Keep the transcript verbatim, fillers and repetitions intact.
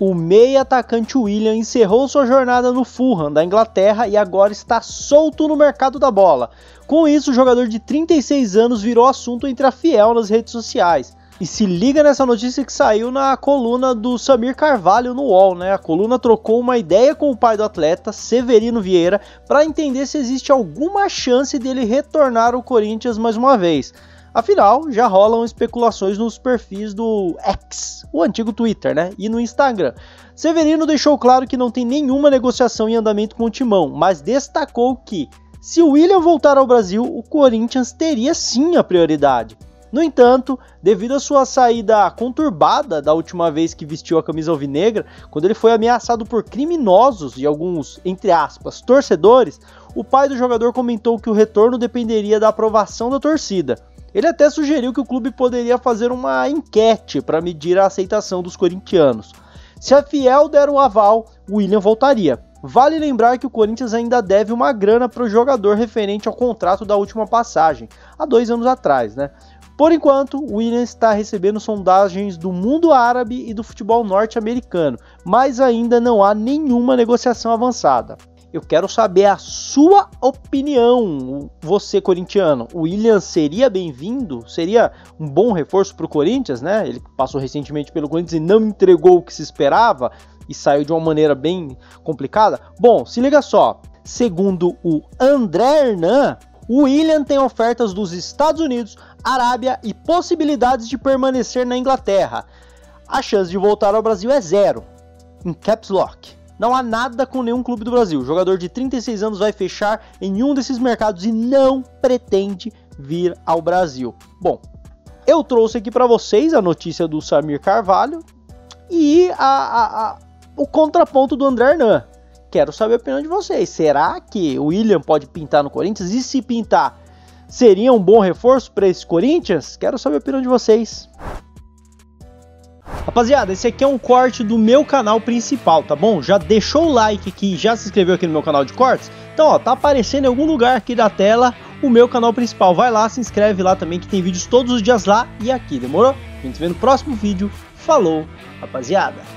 O meia atacante Willian encerrou sua jornada no Fulham da Inglaterra e agora está solto no mercado da bola. Com isso, o jogador de trinta e seis anos virou assunto entre a Fiel nas redes sociais. E se liga nessa notícia que saiu na coluna do Samir Carvalho no U O L, né? A coluna trocou uma ideia com o pai do atleta, Severino Vieira, para entender se existe alguma chance dele retornar ao Corinthians mais uma vez. Afinal, já rolam especulações nos perfis do X, o antigo Twitter, né? E no Instagram. Severino deixou claro que não tem nenhuma negociação em andamento com o Timão, mas destacou que, se o Willian voltar ao Brasil, o Corinthians teria sim a prioridade. No entanto, devido à sua saída conturbada da última vez que vestiu a camisa alvinegra, quando ele foi ameaçado por criminosos e alguns, entre aspas, torcedores, o pai do jogador comentou que o retorno dependeria da aprovação da torcida. Ele até sugeriu que o clube poderia fazer uma enquete para medir a aceitação dos corintianos. Se a Fiel der o aval, o Willian voltaria. Vale lembrar que o Corinthians ainda deve uma grana para o jogador referente ao contrato da última passagem, há dois anos atrás, né? Por enquanto, o Willian está recebendo sondagens do mundo árabe e do futebol norte-americano, mas ainda não há nenhuma negociação avançada. Eu quero saber a sua opinião, você corintiano. O Willian seria bem-vindo? Seria um bom reforço para o Corinthians, né? Ele passou recentemente pelo Corinthians e não entregou o que se esperava e saiu de uma maneira bem complicada. Bom, se liga só. Segundo o André Hernan, o Willian tem ofertas dos Estados Unidos, Arábia e possibilidades de permanecer na Inglaterra. A chance de voltar ao Brasil é zero. Em caps lock. Não há nada com nenhum clube do Brasil. O jogador de trinta e seis anos vai fechar em um desses mercados e não pretende vir ao Brasil. Bom, eu trouxe aqui para vocês a notícia do Samir Carvalho e a, a, a, o contraponto do André Hernan. Quero saber a opinião de vocês. Será que o Willian pode pintar no Corinthians? E se pintar, seria um bom reforço para esse Corinthians? Quero saber a opinião de vocês. Rapaziada, esse aqui é um corte do meu canal principal, tá bom? Já deixou o like aqui, já se inscreveu aqui no meu canal de cortes? Então, ó, tá aparecendo em algum lugar aqui da tela o meu canal principal. Vai lá, se inscreve lá também, que tem vídeos todos os dias lá e aqui, demorou? A gente se vê no próximo vídeo. Falou, rapaziada!